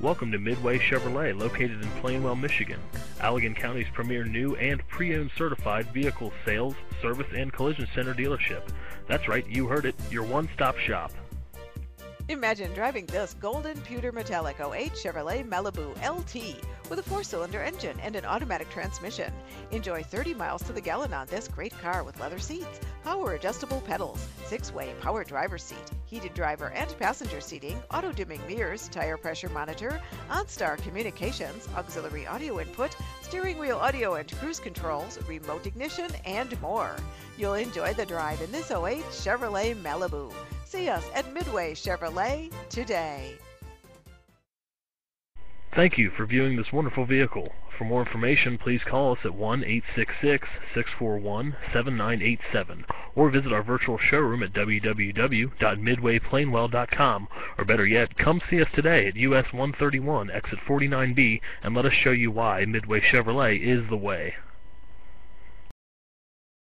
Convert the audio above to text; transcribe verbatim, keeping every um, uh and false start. Welcome to Midway Chevrolet, located in Plainwell, Michigan, Allegan County's premier new and pre-owned certified vehicle sales, service, and collision center dealership. That's right, you heard it, your one-stop shop. Imagine driving this Golden Pewter Metallic oh eight Chevrolet Malibu L T with a four-cylinder engine and an automatic transmission. Enjoy thirty miles to the gallon on this great car with leather seats, power adjustable pedals, six-way power driver seat, heated driver and passenger seating, auto-dimming mirrors, tire pressure monitor, OnStar communications, auxiliary audio input, steering wheel audio and cruise controls, remote ignition, and more. You'll enjoy the drive in this oh eight Chevrolet Malibu. See us at Midway Chevrolet today. Thank you for viewing this wonderful vehicle. For more information, please call us at one eight six six, six four one, seven nine eight seven or visit our virtual showroom at w w w dot midway plainwell dot com, or better yet, come see us today at U S one thirty-one, exit forty-nine B, and let us show you why Midway Chevrolet is the way.